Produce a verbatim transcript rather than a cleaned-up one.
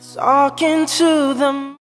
talking to them.